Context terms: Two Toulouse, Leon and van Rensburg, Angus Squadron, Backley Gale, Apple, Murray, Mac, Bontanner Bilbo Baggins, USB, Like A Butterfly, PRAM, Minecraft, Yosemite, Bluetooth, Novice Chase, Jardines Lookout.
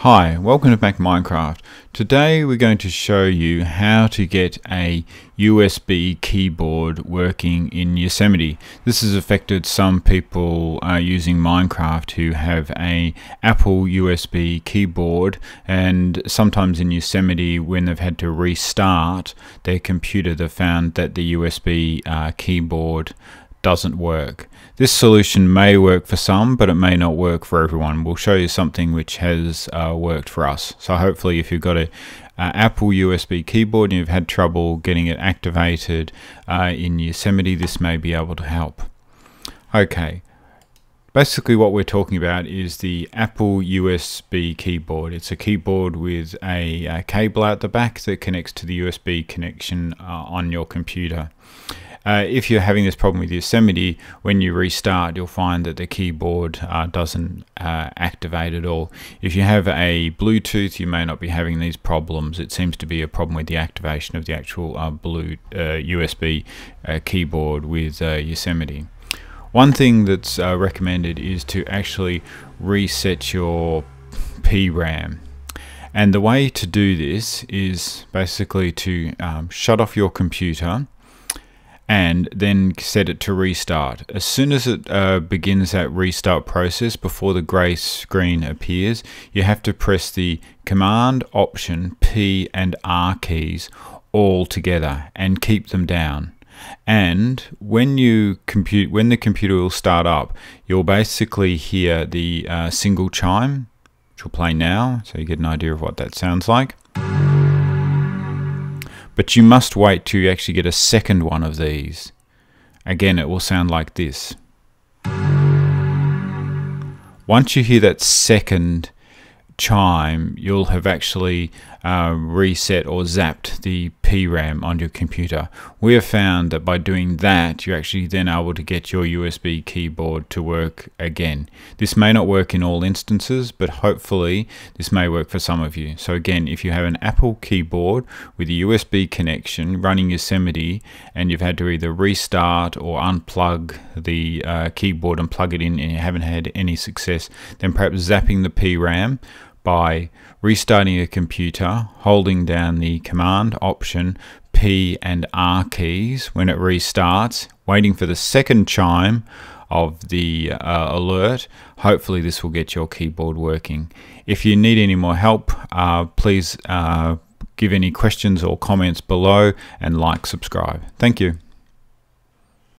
Hi, welcome to Mac Minecraft. Today we're going to show you how to get a USB keyboard working in Yosemite. This has affected some people using Minecraft who have an Apple USB keyboard, and sometimes in Yosemite when they've had to restart their computer they found that the USB keyboard doesn't work. This solution may work for some, but it may not work for everyone. We'll show you something which has worked for us. So hopefully if you've got an Apple USB keyboard and you've had trouble getting it activated in Yosemite, this may be able to help. Okay, basically what we're talking about is the Apple USB keyboard. It's a keyboard with a cable out the back that connects to the USB connection on your computer. If you're having this problem with Yosemite, when you restart you'll find that the keyboard doesn't activate at all. If you have a Bluetooth you may not be having these problems. It seems to be a problem with the activation of the actual USB keyboard with Yosemite. One thing that's recommended is to actually reset your PRAM. And the way to do this is basically to shut off your computer and then set it to restart. As soon as it begins that restart process, before the grey screen appears, you have to press the Command, Option, P and R keys all together and keep them down. And when the computer will start up, you'll basically hear the single chime, which will play now, so you get an idea of what that sounds like. But you must wait till you actually get a second one of these. Again, it will sound like this. Once you hear that second chime, you'll have actually reset or zapped the PRAM on your computer. We have found that by doing that, you're actually then able to get your USB keyboard to work again. This may not work in all instances, but hopefully this may work for some of you. So again, if you have an Apple keyboard with a USB connection running Yosemite and you've had to either restart or unplug the keyboard and plug it in and you haven't had any success, then perhaps zapping the PRAM by restarting your computer, holding down the Command, Option, P and R keys when it restarts, waiting for the second chime of the alert. Hopefully this will get your keyboard working. If you need any more help, please give any questions or comments below and like, subscribe. Thank you.